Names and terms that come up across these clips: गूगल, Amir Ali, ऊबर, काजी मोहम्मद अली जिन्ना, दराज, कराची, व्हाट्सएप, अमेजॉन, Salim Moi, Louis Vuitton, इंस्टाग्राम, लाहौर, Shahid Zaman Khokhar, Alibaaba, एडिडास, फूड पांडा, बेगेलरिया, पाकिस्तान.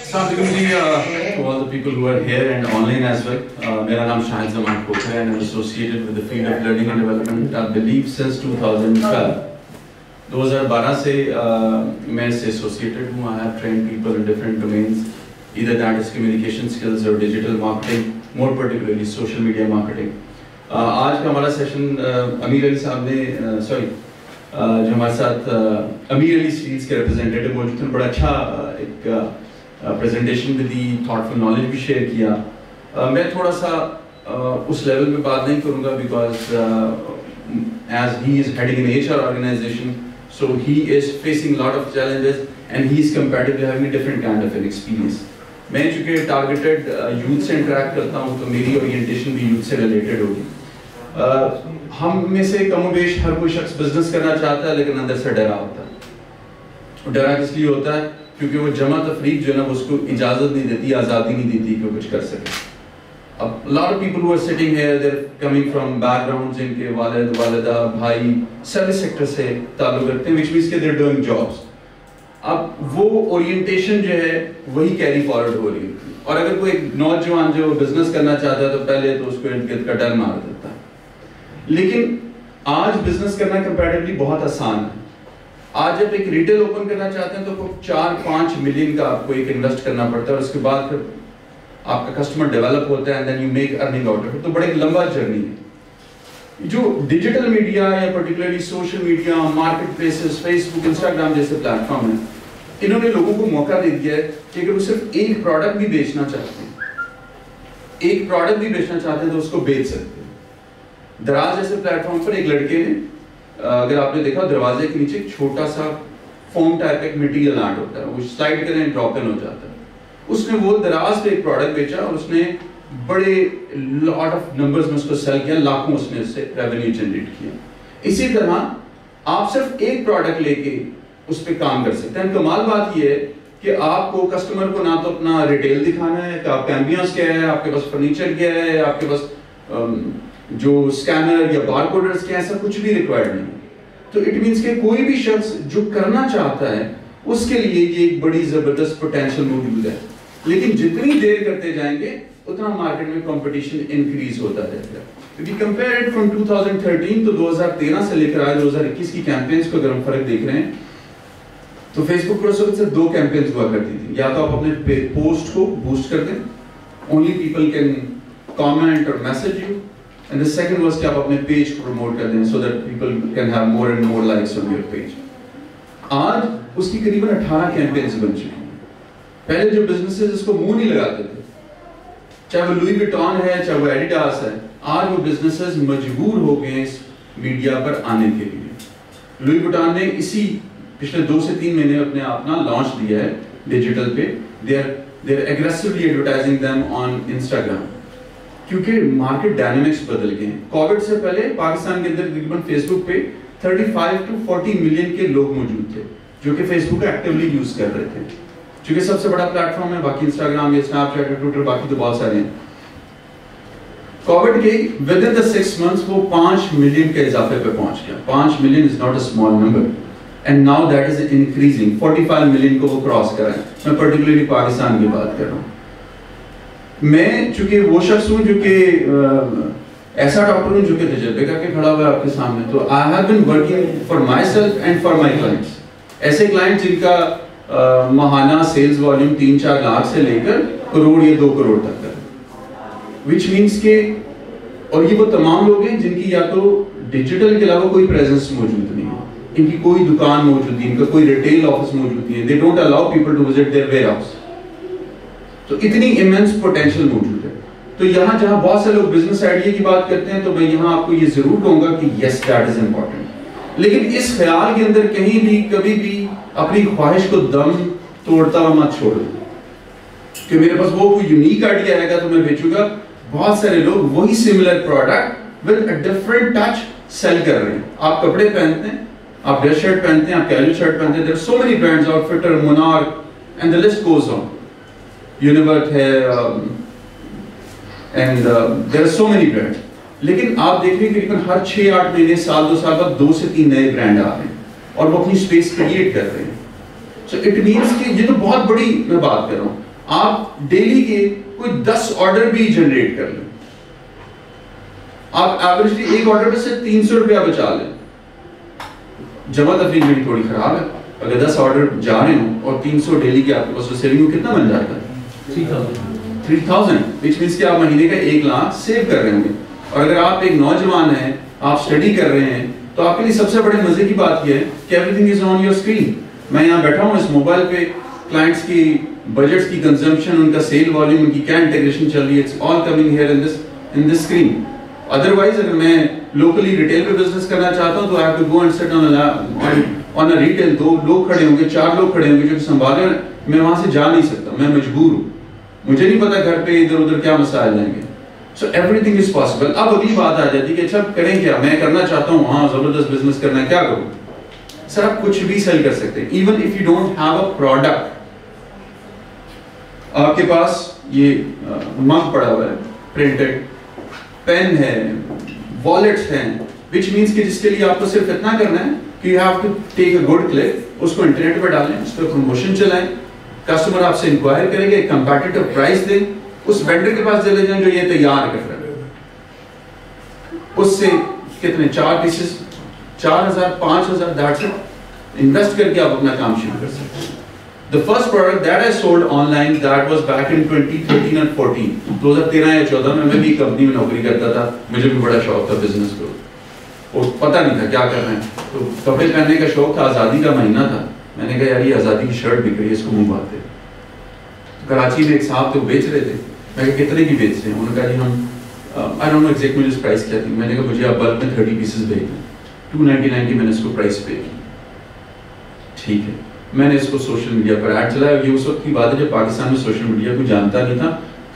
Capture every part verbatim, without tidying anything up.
Assalamualaikum ji, uh, to all the people who are here and online as well. Uh, मेरा नाम शाहिद ज़मान खोखर है and I'm associated with the field of learning and development. I believe since twenty twelve, twenty twelve से uh, मैं से associated हूँ. I have trained people in different domains, either that is communication skills or digital marketing, more particularly social media marketing. Uh, आज का हमारा session uh, अमीर अली साहब ने uh, sorry Uh, जो हमारे साथ uh, अमीर अली सीरीज के रिप्रेजेंटेटिव मौजूद थे, बड़ा अच्छा uh, एक प्रेजेंटेशन uh, भी दी, थॉटफुल नॉलेज भी शेयर किया. uh, मैं थोड़ा सा uh, उस लेवल पे बात नहीं करूँगा because as he is heading an H R organisation, so he is facing lot of challenges and he is compared to having different kind of an experience. मैं चूँकि टारगेटेड यूथ से interact करता हूँ तो मेरी ओरिएंटेशन भी youth से related होगी. uh, हम में से कमोबेश हर कोई शख्स बिजनेस करना चाहता है लेकिन अंदर से डरा होता है. डरा किस लिए होता है? क्योंकि वो जमा तफरीक जो है ना उसको इजाजत नहीं देती, आज़ादी नहीं देती कि वो कुछ कर सके. अब lot of people who are sitting here, they are coming from backgrounds जिनके वालिद वालिदा भाई सर्विस सेक्टर से ताल्लुक़ रखते हैं, व्हिच मींस के दे आर डूइंग जॉब्स. अब वो ओरिएंटेशन जो है वही कैरी फॉरवर्ड हो रही है. और अगर कोई नौजवान जो बिजनेस करना चाहता है तो पहले तो उसको इर्द गिर्द का डर मार देता है. लेकिन आज बिजनेस करना कंपैरेटिवली बहुत आसान है. आज जब एक रिटेल ओपन करना चाहते हैं तो चार पाँच मिलियन का आपको एक इन्वेस्ट करना पड़ता है और उसके बाद फिर आपका कस्टमर डेवलप होता है and then you make earning out of it. तो बड़ा एक लंबा जर्नी है. जो डिजिटल मीडिया या particularly social media, market places, Facebook, इंस्टाग्राम जैसे प्लेटफॉर्म हैं, इन्होंने लोगों को मौका दे दिया है कि अगर वो सिर्फ एक प्रोडक्ट भी बेचना चाहते हैं एक प्रोडक्ट भी बेचना चाहते हैं तो उसको बेच सकते हैं. दराज जैसे प्लेटफॉर्म पर एक लड़के ने, अगर आपने देखा, दरवाजे के नीचे छोटा सा फॉर्म टाइप एक मटेरियल आर्ट होता है, वो स्लाइड करें एंड ड्रॉप इन हो जाता है. उसने वो दराज पे एक प्रोडक्ट बेचा और उसने बड़े लॉट ऑफ नंबर्स में उसको सेल किया, लाखों उसने उससे रेवेन्यू जनरेट किया. इसी तरह आप सिर्फ एक प्रोडक्ट लेके उस पर काम कर सकते हैं. कमाल बात यह है कि आपको कस्टमर को ना तो अपना रिटेल दिखाना है कि आपका एम्बियंस क्या है, आपके पास फर्नीचर क्या है, आपके पास जो स्कैनर या बार कोडर्स के, ऐसा कुछ भी रिक्वायर्ड नहीं. तो इट मींस कि कोई भी शख्स जो करना चाहता है उसके लिए ये एक बड़ी जबरदस्त पोटेंशियल मौजूद है. लेकिन जितनी देर करते जाएंगे उतना मार्केट में कंपटीशन इंक्रीज होता जाएगा. If you compare it from twenty thirteen तो दो हज़ार तेरह से लेकर आज दो हज़ार इक्कीस की कैंपेन्स को अगर हम फर्क देख रहे हैं तो फेसबुक पर सिर्फ दो कैंपेन्स हुआ करती थी. या तो आप अपने पोस्ट को बूस्ट कर दें, ओनली पीपल कैन कमेंट और message you, and the second was कि आप अपने पेज को प्रमोट कर दें so that people can have more and more likes on your page. आज उसकी करीबन अठारह कैंपेन्स बन चुकी हैं. पहले जो बिजनेसेस इसको मुंह नहीं लगाते थे, चाहे वो लुई विटॉन है, चाहे वो एडिडास है, आज वो बिजनेसेस मजबूर हो गए इस मीडिया पर आने के लिए. लुई विटॉन ने इसी पिछले दो से तीन महीने अपने अपना लॉन्च दिया है डिजिटल पे. They are they are aggressively advertising them on इंस्टाग्राम क्योंकि मार्केट डायनेमिक्स बदल गए हैं. कोविड से पहले पाकिस्तान के अंदर तकरीबन फेसबुक पे पैंतीस टू चालीस मिलियन के लोग मौजूद थे जो कि फेसबुक एक्टिवली यूज कर रहे थे, क्योंकि सबसे बड़ा प्लेटफॉर्म है. बाकी इंस्टाग्राम या स्नैपचैट या ट्विटर बाकी तो बहुत सारे हैं. कोविड के within the six months वो पांच मिलियन के इजाफे पे पहुंच गया. पांच million is not a small number and now that is increasing. Forty five million को वो क्रॉस कराए. मैं पर्टिकुलरली पाकिस्तान की बात कर रहा हूँ. मैं चूंकि वो शख्स हूँ जो कि ऐसा डॉक्टर हूँ जो कि तजर्बे करके खड़ा हुआ है आपके सामने, तो I have been working for myself and for my clients. ऐसे क्लाइंट जिनका आ, महाना सेल्स वॉल्यूम तीन चार लाख से लेकर करोड़ या दो करोड़ तक का, विच मीन्स के, और ये वो तमाम लोग हैं जिनकी या तो डिजिटल के अलावा कोई प्रेजेंस मौजूद नहीं है, इनकी कोई दुकान मौजूद नहीं, इनका कोई रिटेल ऑफिस मौजूद नहीं है. They don't allow people to visit their warehouse. तो इतनी इमेंस पोटेंशियल मौजूद है. तो यहाँ जहाँ बहुत से लोग बिजनेस आइडिया की बात करते हैं तो मैं यहाँ आपको ये जरूर कहूंगा कि यस दैट इज इम्पोर्टेंट, लेकिन इस ख्याल के अंदर कहीं भी कभी भी अपनी ख्वाहिश को दम तोड़ता हुआ मत छोड़ो कि मेरे पास वो कोई यूनिक आइडिया आएगा तो मैं बेचूंगा. बहुत सारे लोग वही similar product with a different touch sell कर रहे हैं. आप कपड़े पहनते हैं, आप ड्रेस शर्ट पहनते हैं, आप कैजुअल शर्ट पहनते हैं. There are so many brands, outfitter, monarch and the list goes on, universe है and there are so many brand. लेकिन आप देखिए करीबन हर छः आठ महीने साल दो साल बाद दो से तीन नए ब्रांड आ रहे हैं और वो अपनी स्पेस क्रिएट कर रहे हैं. सो इट मीन्स कि ये तो बहुत बड़ी मैं बात कर रहा हूँ. आप डेली के कोई दस ऑर्डर भी जनरेट कर लें, आप एवरेजली एक ऑर्डर पे सिर्फ तीन सौ रुपया बचा लें। जमा तफरी मेरी थोड़ी खराब है, अगर दस ऑर्डर जा रहे हो और तीन सौ डेली के आपके पास तो सेविंग कितना बन जाता है? थ्री थाउजेंड विच मीन्स कि आप महीने का एक लाख सेव कर रहे होंगे। और अगर आप एक नौजवान हैं, आप स्टडी कर रहे हैं, तो आपके लिए सबसे बड़े मजे की बात यह है कि everything is on your screen. मैं यहाँ बैठा हूँ, इस मोबाइल पे क्लाइंट्स की बजट्स की कंजम्पशन, उनका सेल वॉल्यूम, उनकी क्या इंटीग्रेशन चल रही है, it's all coming here in this in this screen. Otherwise अगर मैं लोकली रिटेल पे बिजनेस करना चाहता हूँ तो I have to go and set on on a retail, दो लोग खड़े होंगे, चार लोग खड़े होंगे जो संभाले, मैं वहां से जा नहीं सकता, मैं मजबूर हूँ, मुझे नहीं पता घर पे इधर उधर क्या मसाइल आएंगे। So everything is possible। अब अगली बात आ जाती है कि अच्छा करें क्या, मैं करना चाहता हूँ, हाँ जबरदस्त बिजनेस करना है, क्या करूँ? सर आप कुछ भी सेल कर सकते हैं, even if you don't have a product. आपके पास ये मग पड़ा हुआ है, प्रिंटेड पेन है, वॉलेट्स हैं, विच मीन्स कि जिसके लिए आपको सिर्फ इतना करना है कि you have to take a good clip, उसको इंटरनेट पर डालें, उस पर प्रमोशन चलाएं, कस्टमर आपसे इंक्वायर करेंगे, कंपेटिटिव प्राइस दें, उस वेंडर के पास चले जाएं जो ये तैयार कर रहा है, उससे कितने चार पीसेस चार हजार पांच हजार, दैट्स इट, इन्वेस्ट करके आप अपना काम शुरू कर सकते हैं। The first product that I sold online that was back in twenty thirteen and fourteen, दो हजार तेरह या चौदह में मैं भी कंपनी में नौकरी करता था, मुझे भी बड़ा शौक था बिजनेस को और पता नहीं था क्या करना है, तो कपड़े पहनने का शौक था, आजादी का महीना था, मैंने कहा यार ये आजादी की शर्ट बिक रही है, इसको मंगवाते। कराची में एक साहब तो बेच रहे थे, मैंने कहा कितने की बेच रहे हैं? उन्होंने कहा जी हम आई डोंट नो एग्जैक्ट मुझे प्राइस क्या थी, मैंने कहा मुझे आप बल्क में थर्टी पीसेस भेजना, टू नाइन्टी नाइन की मैंने इसको प्राइस पे की, ठीक है। मैंने इसको सोशल मीडिया पर ऐड चलाया, ये उस वक्त की बात है जब पाकिस्तान में सोशल मीडिया को जानता नहीं था,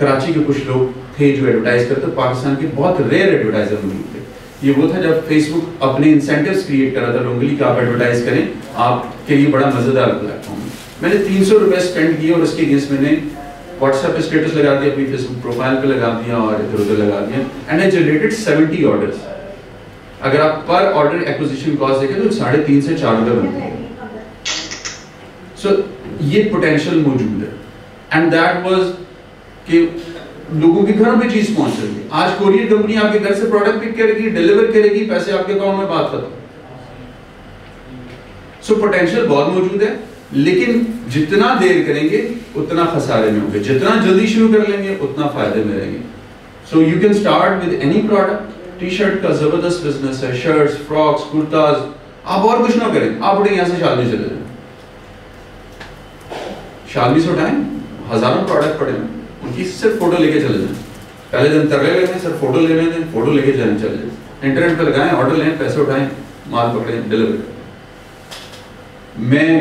कराची के कुछ लोग थे जो एडवर्टाइज करते, पाकिस्तान के बहुत रेयर एडवर्टाइजर मौजूद थे। ये वो था जब फेसबुक अपने इंसेंटिव्स क्रिएट कर रहा था लोगों के लिए कि आप एडवर्टाइज करें, आपके लिए बड़ा मजेदार प्लेटफॉर्म। मैंने तीन सौ रुपये स्पेंड किए और उसके अगेंस्ट मैंने व्हाट्सएप पे स्टेटस लगा दिया, अपनी फेसबुक प्रोफाइल पे लगा दिया और इधर उधर लगा दिया, and I generated seventy orders. अगर आप पर ऑर्डर एक्विजिशन कॉस्ट देखें तो साढ़े तीन से चार रुपये बनती है। सो ये पोटेंशियल मौजूद है, एंड दैट वाज कि लोगों के घरों पे चीज पहुंच रही है। आज कोरियर कंपनी आपके घर से प्रोडक्ट पिक करेगी, डिलीवर करेगी, पैसे आपके अकाउंट में बात खत्म। सो पोटेंशियल बहुत मौजूद है, लेकिन जितना देर करेंगे उतना खसारे में होंगे, जितना जल्दी शुरू कर लेंगे उतना फायदे में रहेंगे। So you can start with any product. T shirt का जबरदस्त बिजनेस है, शर्ट्स, फ्रॉक्स, कुर्ताज, आप और कुछ ना करें, आप उठे यहाँ से शालमी चले जाए, शालमी से उठाएं, हजारों प्रोडक्ट पड़े हैं, उनकी सिर्फ फोटो लेके चले जाए, पहले दिन तरले लेने सिर्फ फोटो ले लें, फोटो लेके जाए चले जाए, इंटरनेट पर लगाएं, ऑर्डर लें, पैसे उठाएं, माल पकड़ें, डिलीवर। मैं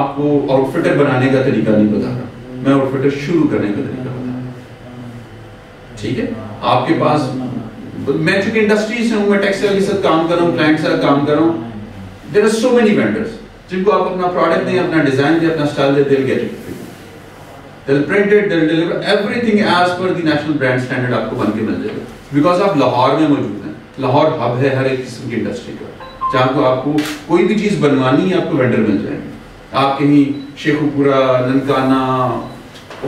आपको आउटफिटर बनाने का तरीका नहीं बता रहा, मैं आउटफिटर शुरू करने का तरीका बता रहा, ठीक है। आपके पास, मैं चूंकि इंडस्ट्री से हूं, मैं टेक्सटाइल के साथ काम कर रहा हूं, क्लाइंट के साथ काम कर रहा हूं, there are so many vendors जिनको आप अपना प्रोडक्ट दें, अपना डिजाइन दें, अपना स्टाइल दें, they'll get it for you, they'll print it, they'll deliver everything as per the national brand standard, आपको बन के मिल जाएगा, बिकॉज आप लाहौर में मौजूद हैं, लाहौर हब है हर एक किस्म की इंडस्ट्री का, जहाँ को आपको कोई भी चीज बनवानी है आपको वेंडर मिल जाएंगे। आप कहीं शेखुपुरा, ननकाना,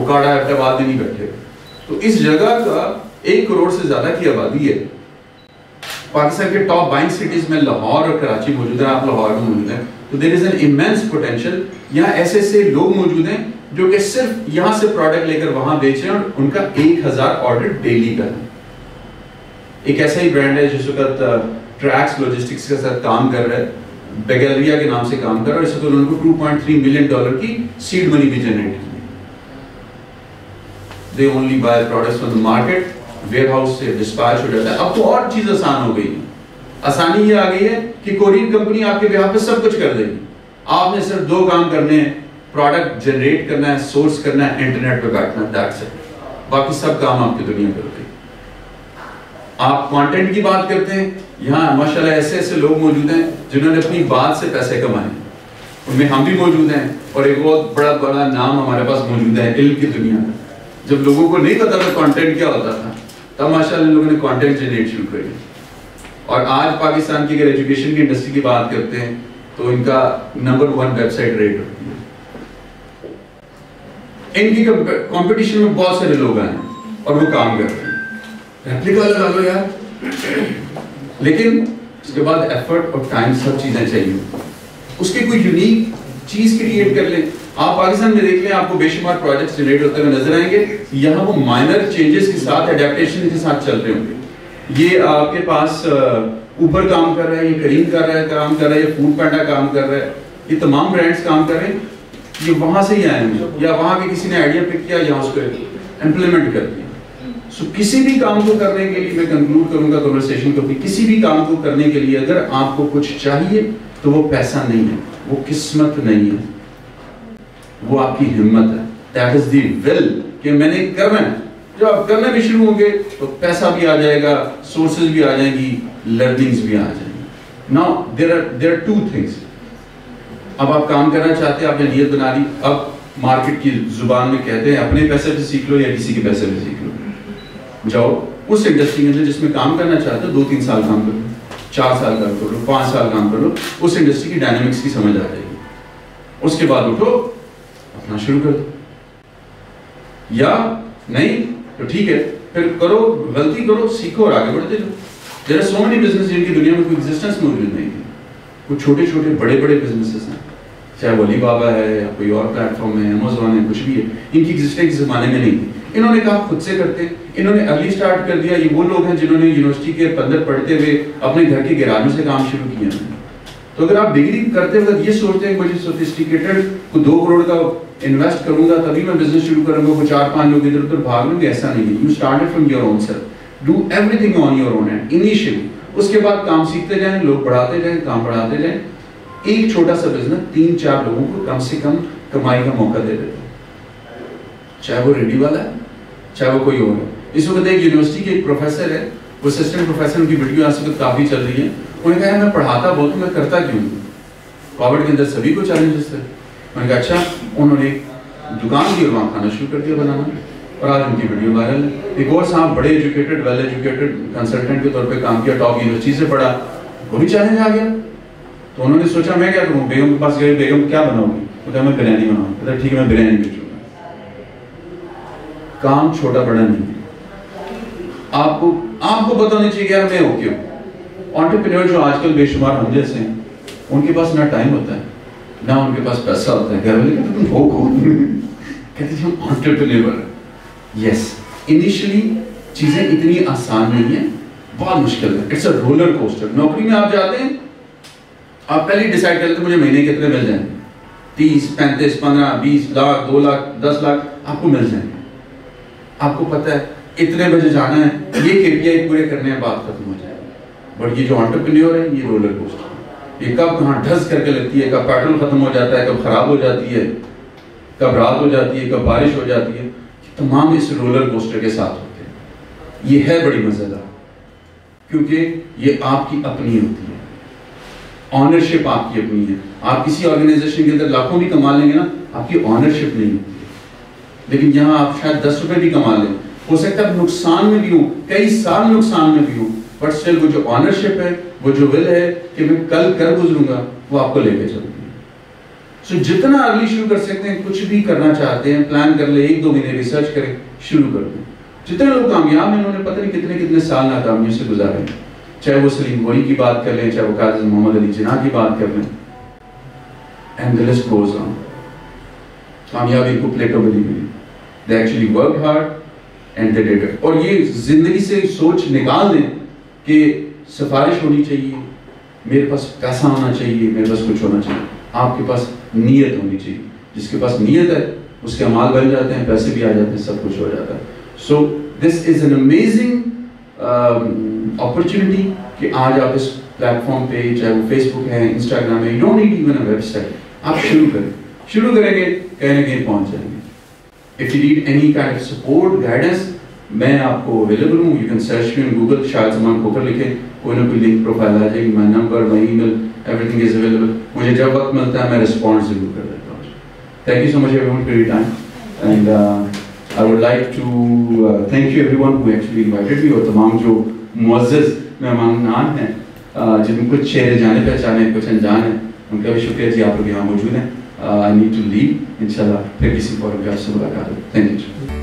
उकाड़ा, अब्दाबाद में नहीं बैठे, तो इस जगह का एक करोड़ से ज्यादा की आबादी है। पाकिस्तान के टॉप बाइंग सिटीज में लाहौर और कराची मौजूद है, आप लाहौर में मौजूद हैं, तो there is an immense potential. यहाँ ऐसे ऐसे लोग मौजूद हैं जो कि सिर्फ यहाँ से प्रोडक्ट लेकर वहां बेच रहे हैं और उनका एक हजार ऑर्डर डेली का है। एक ऐसा ही ब्रांड है जिस वक्त ट्रैक्स लॉजिस्टिक्स के साथ काम कर रहा है, बेगेलरिया के नाम से काम कर रहा है, इससे तो उन्होंने two point three million dollar की सीड मनी भी जनरेट की। They only buy products from the market, warehouse से डिस्पैच हो जाता है। अब तो और चीज आसान हो गई है, आसानी ये आ गई है कि कोरियर कंपनी आपके यहाँ पे सब कुछ कर देगी, आपने सिर्फ दो काम करने हैं, प्रोडक्ट जनरेट करना है, सोर्स करना है, इंटरनेट पर बैठना, दैट्स इट, बाकी सब काम आपकी दुनिया कर देगी। आप कंटेंट की बात करते हैं, यहाँ माशाल्लाह ऐसे ऐसे लोग मौजूद हैं जिन्होंने अपनी बात से पैसे कमाए, उनमें हम भी मौजूद हैं, और एक बहुत बड़ा बड़ा नाम हमारे पास मौजूद है इल्म की दुनिया में। जब लोगों को नहीं पता था कंटेंट क्या होता था, तब माशाल्लाह लोगों ने कंटेंट जनरेट शुरू कर दिया। और आज पाकिस्तान की अगर एजुकेशन की इंडस्ट्री की बात करते हैं तो इनका नंबर वन वेबसाइट रेट होती है, इनकी कंपटीशन में बहुत सारे लोग आए और वो काम कर रहे हैं, रेप्लिका वाला डालो यार, लेकिन उसके बाद एफर्ट और टाइम सब चीजें चाहिए, उसके कोई यूनिक चीज क्रिएट कर लें। आप पाकिस्तान में देख लें, आपको बेशुमार प्रोजेक्ट्स जनरेट होते हुए नजर आएंगे, यहाँ वो माइनर चेंजेस के साथ एडेप्टेशन के साथ चल रहे होंगे। ये आपके पास ऊबर काम कर रहा है, ये करीम कर रहा है काम कर रहा है, ये फूड पांडा काम कर रहा है, ये तमाम ब्रांड्स काम कर रहे हैं, ये वहां से ही आए हैं या वहां के किसी ने आइडिया पिक किया या उसको इम्प्लीमेंट कर दिया। सो so, किसी भी काम को करने के लिए मैं कंक्लूड करूंगा कन्वर्सेशन को, किसी भी काम को करने के लिए अगर आपको कुछ चाहिए तो वो पैसा नहीं है, वो किस्मत नहीं है, वो आपकी हिम्मत है, दैट इज दी विल कि मैंने करना है। जब आप करना भी शुरू होंगे तो पैसा भी आ जाएगा, सोर्सेज भी आ जाएंगी, लर्निंग्स भी आ जाएंगी। Now there are there are two things. अब आप काम करना चाहते हैं, आपने नीयत बना ली, अब मार्केट की जुबान में कहते हैं अपने पैसे से सीख लो या किसी के पैसे से सीख लो, जाओ उस इंडस्ट्री में जिसमें काम करना चाहते हो, दो तीन साल काम कर लो, चार साल काम कर लो, पांच साल काम कर लो, उस इंडस्ट्री की डायनेमिक्स की समझ आ जाएगी, उसके बाद उठो अपना शुरू कर दो, या नहीं तो ठीक है फिर करो, गलती करो, सीखो और आगे बढ़ते जाओ। There are so many business जिनकी दुनिया में कोई एग्जिस्टेंस मौजूद नहीं है, कुछ छोटे छोटे बड़े बड़े बिजनेसेस हैं, चाहे वो अलीबाबा है या कोई और प्लेटफॉर्म है, अमेजॉन है, कुछ भी है, इनकी एग्जिस्टेंस जमाने में नहीं है, इन्होंने कहा खुद से करते, इन्होंने अर्ली स्टार्ट कर दिया। ये वो लोग हैं जिन्होंने यूनिवर्सिटी के अंदर पढ़ते हुए अपने घर के गैराज से काम शुरू किया। तो अगर आप डिग्री करते वक्त ये सोचते हैं मुझे सोफिस्टिकेटेड को दो करोड़ का इन्वेस्ट करूंगा तभी मैं बिजनेस शुरू करूंगा, वो चार पांच लोग इधर उधर भाग लूंगे, ऐसा नहीं है। You started from your own self, do everything on your own and initially, उसके बाद काम सीखते जाएं, लोग पढ़ाते जाएं, काम बढ़ाते जाएं। एक छोटा सा बिजनेस तीन चार लोगों को कम से कम कमाई का मौका दे देते, चाहे वो रेडी वाला है, चाहे वो कोई और है। इस वक्त एक यूनिवर्सिटी के एक प्रोफेसर है, वो असिस्टेंट प्रोफेसर, उनकी वीडियो आज तक काफ़ी चल रही है, उन्होंने कहा मैं पढ़ाता बहुत हूँ, मैं करता क्यों हूँ, कोविड के अंदर सभी को चैलेंजेस थे। मैंने कहा अच्छा, उन्होंने दुकान की और वहाँ खाना शुरू कर दिया बनाना, और आज उनकी वीडियो वायरल है। एक और साहब बड़े एजुकेटेड, वेल एजुकेटेड, कंसल्टेंट के तौर पर काम किया, टॉप यूनिवर्सिटी से पढ़ा, वो भी चैलेंज आ गया, तो उन्होंने सोचा मैं क्या करूँ। बेगम के पास गए, बेगम क्या बनाऊँगी, तो कहा मैं बिरयानी बनाऊँगी, कहता ठीक है मैं बिरयानी बेचूँगा। काम छोटा बड़ा नहीं है, आपको आपको पता नहीं चाहिए यार मैं हो क्यों। एंटरप्रेन्योर जो आजकल बेशुमार हम जैसे हैं, उनके पास ना टाइम होता है ना उनके पास पैसा होता है, घर वाले कहते तुम हो कौन कहते हैं हम एंटरप्रेन्योर। यस, इनिशियली चीजें इतनी आसान नहीं है, बहुत मुश्किल है, इट्स अ रोलर कोस्टर। नौकरी में आप जाते हैं, आप पहले डिसाइड करते मुझे महीने कितने मिल जाएंगे, तीस पैंतीस पंद्रह बीस लाख दो लाख दस लाख आपको मिल जाएंगे, आपको पता है इतने बजे जाना है, ये केपीआई पूरे करने में बात खत्म हो जाएगी। बट ये जो एंटरप्रेन्योर है ये रोलर कोस्टर है, ये कब कहाँ ढस करके लगती है, कब पेट्रोल खत्म हो जाता है, कब खराब हो जाती है, कब रात हो जाती है, कब बारिश हो जाती है, ये तमाम इस रोलर कोस्टर के साथ होते हैं। ये है बड़ी मजेदार, क्योंकि ये आपकी अपनी होती है, ऑनरशिप आपकी अपनी है। आप किसी ऑर्गेनाइजेशन के अंदर लाखों भी कमा लेंगे ना, आपकी ऑनरशिप नहीं होती, लेकिन यहाँ आप शायद दस रुपए भी कमा लें, हो सकता है नुकसान में भी हो, कई साल नुकसान में भी हो, बट स्टिल वो जो ऑनरशिप है, वो जो विल है कि मैं कल कर गुजरूंगा, वो आपको लेके चलूंगी। सो so, जितना अर्ली शुरू कर सकते हैं, कुछ भी करना चाहते हैं प्लान कर ले, एक दो महीने रिसर्च करें, शुरू कर दें। जितने लोग कामयाब हैं उन्होंने पता नहीं कितने कितने साल नाकामियों से गुजारे, चाहे वो सलीम मोई की बात कर लें, चाहे वो काजी मोहम्मद अली जिन्ना की बात कर लें, and the list goes on. कामयाबी को प्लेटो मिली मिली They actually worked hard and they did it। और ये जिंदगी से सोच निकाल दें कि सिफारिश होनी चाहिए, मेरे पास पैसा होना चाहिए, मेरे पास कुछ होना चाहिए। आपके पास नीयत होनी चाहिए, जिसके पास नीयत है उसके अमाल बन जाते हैं, पैसे भी आ जाते हैं, सब कुछ हो जाता है। So this is an amazing opportunity कि आज आप इस प्लेटफॉर्म पे, चाहे वो फेसबुक है, इंस्टाग्राम है, you don't need even a website, आप शुरू करें, शुरू करेंगे कहीं ना कहीं पहुंच जाएंगे। If you need any kind of support, guidance, मैं आपको अवेलेबल हूँ। You can search me in गूगल, Shahid Zaman Khokhar लिखें, कोई ना कोई लिंक प्रोफाइल आ जाएगी, my number, my email, everything is available. मुझे जब वक्त मिलता है मैं रिस्पॉन्ड जरूर कर देता हूँ। Thank you so much everyone for your time, and I would like to thank you everyone who actually invited me, और तमाम जो मुअज़्ज़िज़ मेहमान हैं, जिनमें कुछ चेहरे जाने पहचाने कुछ अनजान हैं, उनका भी शुक्रिया जी आप लोग यहाँ मौजूद हैं। uh, I need to leave. Inshallah, फिर किसी पॉडकास्ट से मुलाकात हो। Thank you.